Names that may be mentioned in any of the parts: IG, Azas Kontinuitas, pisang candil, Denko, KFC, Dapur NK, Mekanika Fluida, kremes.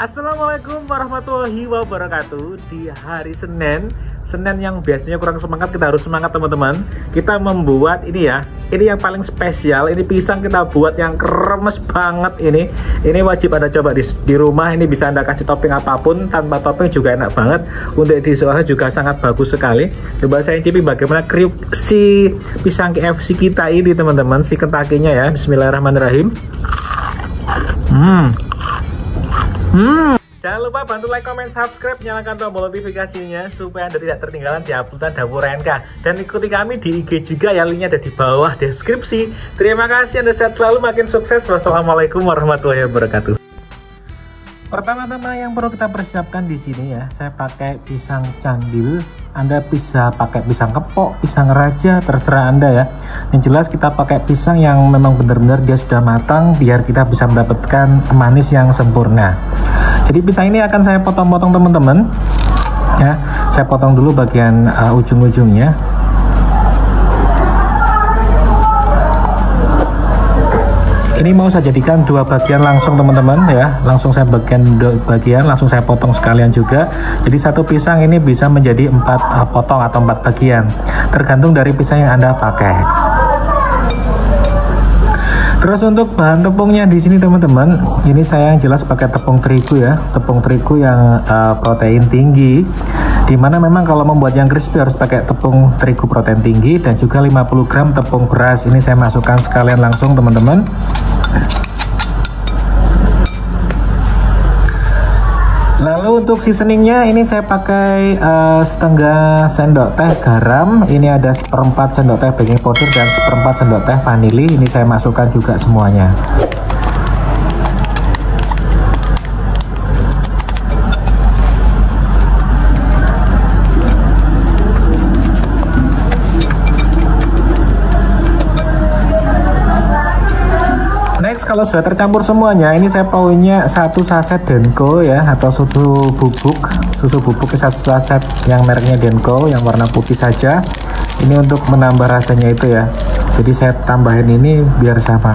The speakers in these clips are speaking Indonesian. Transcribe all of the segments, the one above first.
Assalamualaikum warahmatullahi wabarakatuh. Di hari Senin yang biasanya kurang semangat, kita harus semangat teman-teman. Kita membuat ini ya, ini yang paling spesial, ini pisang kita buat yang kremes banget ini. Ini wajib Anda coba di rumah, ini bisa Anda kasih topping apapun, tanpa topping juga enak banget. Untuk diolah juga sangat bagus sekali. Coba saya cicipi bagaimana kriuk si pisang KFC kita ini teman-teman, si kentakinya ya. Bismillahirrahmanirrahim. Jangan lupa bantu like, comment, subscribe, nyalakan tombol notifikasinya supaya Anda tidak tertinggalan di uploadan Dapur NK. Dan ikuti kami di IG juga ya, linknya ada di bawah deskripsi. Terima kasih, Anda sehat selalu, makin sukses. Wassalamualaikum warahmatullahi wabarakatuh. Pertama-tama yang perlu kita persiapkan di sini ya, saya pakai pisang candil. Anda bisa pakai pisang kepok, pisang raja, terserah Anda ya. Yang jelas kita pakai pisang yang memang benar-benar dia sudah matang, biar kita bisa mendapatkan manis yang sempurna. Jadi pisang ini akan saya potong-potong teman-teman ya. Saya potong dulu bagian ujung-ujungnya. Ini mau saya jadikan dua bagian langsung teman-teman ya. Langsung saya potong sekalian juga. Jadi satu pisang ini bisa menjadi 4 potong atau 4 bagian, tergantung dari pisang yang Anda pakai. Terus untuk bahan tepungnya di sini teman-teman, ini saya yang jelas pakai tepung terigu ya, tepung terigu yang protein tinggi. Dimana memang kalau membuat yang crispy harus pakai tepung terigu protein tinggi, dan juga 50 gram tepung beras. Ini saya masukkan sekalian langsung teman-teman. Lalu untuk seasoningnya ini saya pakai setengah sendok teh garam, ini ada 1/4 sendok teh baking powder dan 1/4 sendok teh vanili. Ini saya masukkan juga semuanya. Kalau sudah tercampur semuanya, ini saya punya 1 saset Denko ya, atau susu bubuk 1 saset yang mereknya Denko yang warna putih saja. Ini untuk menambah rasanya itu ya. Jadi saya tambahin ini biar sama.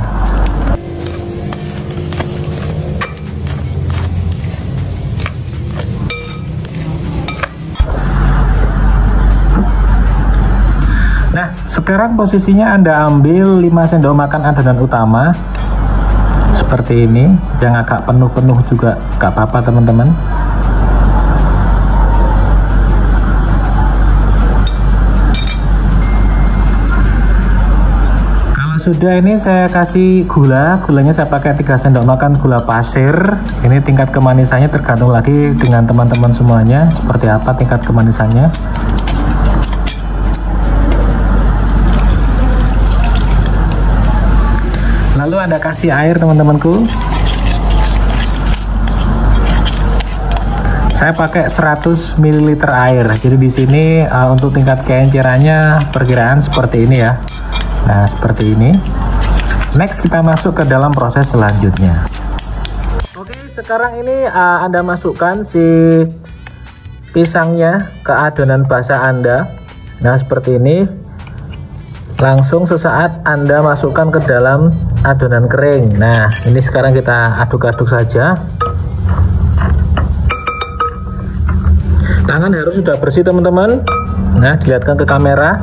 Nah, sekarang posisinya Anda ambil 5 sendok makan adonan utama. Seperti ini, yang agak penuh-penuh juga gak apa-apa teman-teman. Kalau sudah ini saya kasih gula, gulanya saya pakai 3 sendok makan gula pasir. Ini tingkat kemanisannya tergantung lagi dengan teman-teman semuanya, seperti apa tingkat kemanisannya. Lalu Anda kasih air teman-temanku. Saya pakai 100 ml air. Jadi di sini untuk tingkat keencerannya perkiraan seperti ini ya. Nah, seperti ini. Next kita masuk ke dalam proses selanjutnya. Oke, sekarang ini Anda masukkan si pisangnya ke adonan basah Anda. Nah, seperti ini. Langsung sesaat Anda masukkan ke dalam adonan kering. Nah, ini sekarang kita aduk-aduk saja. Tangan harus sudah bersih teman-teman. Nah, dilihatkan ke kamera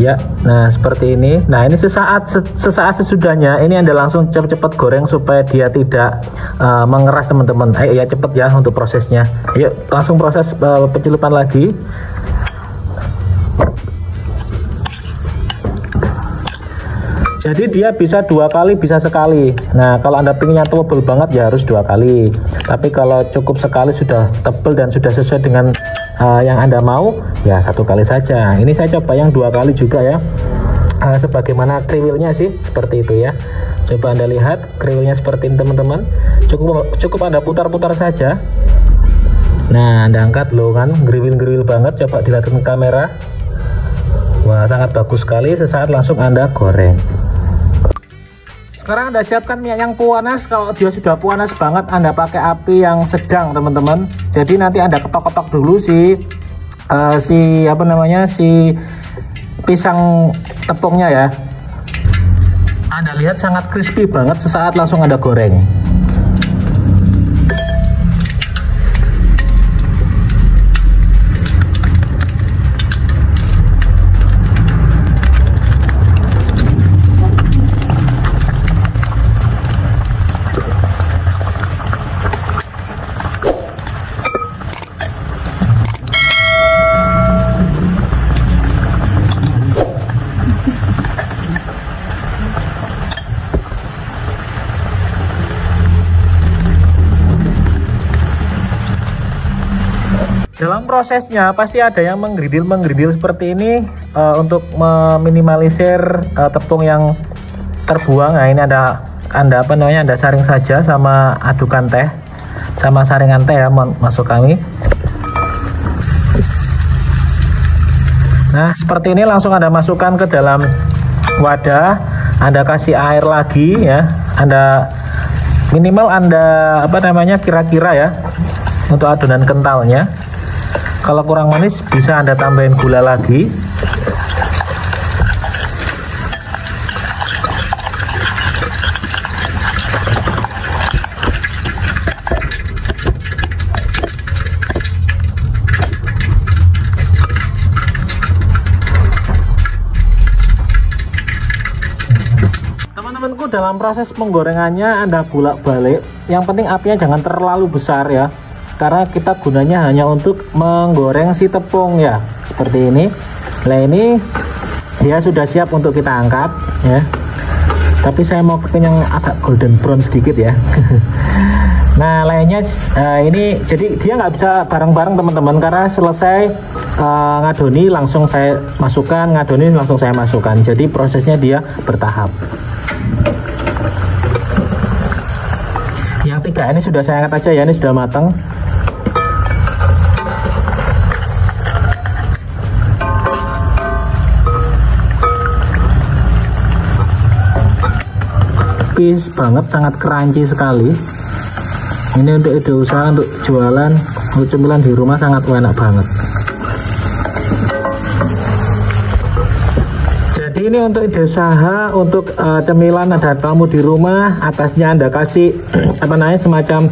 ya. Nah, seperti ini. Nah, ini sesaat sesudahnya ini Anda langsung cepat-cepat goreng supaya dia tidak mengeras teman-teman. Ayo ya, cepat ya untuk prosesnya. Yuk, langsung proses pencelupan lagi. Jadi dia bisa 2 kali, bisa sekali. Nah, kalau Anda pinginnya tebal banget ya harus 2 kali. Tapi kalau cukup sekali sudah tebal dan sudah sesuai dengan yang Anda mau, ya 1 kali saja. Ini saya coba yang 2 kali juga ya. Sebagaimana kriwilnya sih, seperti itu ya. Coba Anda lihat kriwilnya seperti ini teman-teman. Cukup Anda putar-putar saja. Nah, Anda angkat loh kan, kriwil-kriwil banget. Coba dilihatkan kamera. Wah, sangat bagus sekali. Sesaat langsung Anda goreng. Sekarang Anda siapkan minyak yang panas. Kalau dia sudah panas banget, Anda pakai api yang sedang teman-teman. Jadi nanti Anda ketok-ketok dulu si pisang tepungnya ya. Anda lihat sangat crispy banget. Sesaat langsung Anda goreng. Dalam prosesnya pasti ada yang menggerindil seperti ini untuk meminimalisir tepung yang terbuang. Nah, ini ada Anda saring saja sama adukan teh, sama saringan teh ya masuk kami. Nah, seperti ini langsung Anda masukkan ke dalam wadah, Anda kasih air lagi ya. Anda minimal Anda kira-kira ya untuk adonan kentalnya. Kalau kurang manis bisa Anda tambahin gula lagi. Teman-temanku, dalam proses penggorengannya Anda bolak-balik. Yang penting apinya jangan terlalu besar ya, karena kita gunanya hanya untuk menggoreng si tepung ya, seperti ini. Nah, ini dia sudah siap untuk kita angkat ya, tapi saya mau bikin yang agak golden brown sedikit ya. Nah, lainnya ini jadi dia nggak bisa bareng-bareng teman-teman, karena selesai ngadoni langsung saya masukkan, ngadoni langsung saya masukkan, jadi prosesnya dia bertahap. Yang tiga ini sudah saya angkat aja ya, ini sudah matang. Tipis banget, sangat crunchy sekali. Ini untuk ide usaha, untuk jualan, untuk cemilan di rumah sangat enak banget. Jadi ini untuk ide usaha, untuk cemilan ada tamu di rumah, atasnya Anda kasih semacam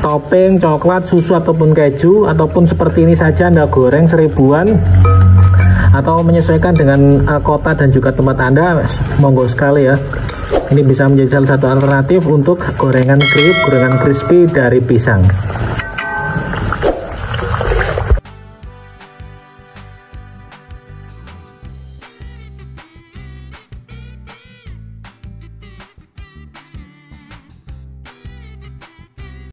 topping coklat, susu ataupun keju, ataupun seperti ini saja Anda goreng seribuan, atau menyesuaikan dengan kota dan juga tempat Anda, monggo sekali ya. Ini bisa menjadi salah satu alternatif untuk gorengan crispy dari pisang.